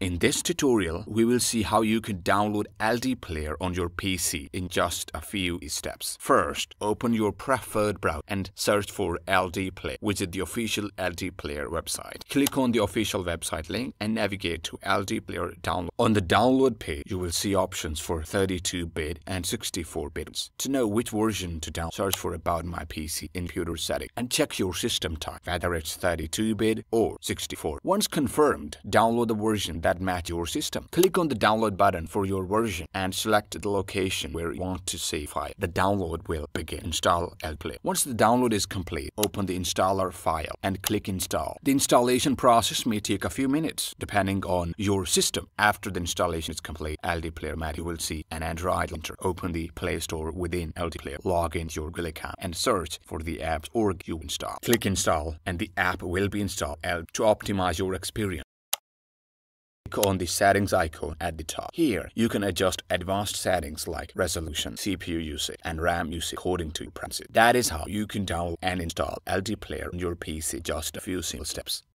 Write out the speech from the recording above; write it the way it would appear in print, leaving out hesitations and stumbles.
In this tutorial, we will see how you can download LDPlayer on your PC in just a few steps. First, open your preferred browser and search for LDPlayer. Visit the official LDPlayer website. Click on the official website link and navigate to LDPlayer download. On the download page, you will see options for 32-bit and 64-bit. To know which version to download, search for About My PC in Computer Settings and check your system type, whether it's 32-bit or 64. Once confirmed, download the version that match your system. Click on the download button for your version and select the location where you want to save file. The download will begin. Install LDPlayer. Once the download is complete, open the installer file and click install. The installation process may take a few minutes depending on your system. After the installation is complete, LDPlayer menu will see an Android launcher. Open the Play Store within LDPlayer. Log into your Google account and search for the apps or you install. Click install and the app will be installed. To optimize your experience, click on the settings icon at the top. Here, you can adjust advanced settings like resolution, CPU usage, and RAM usage according to your preferences. That is how you can download and install LDPlayer on your PC. Just a few simple steps.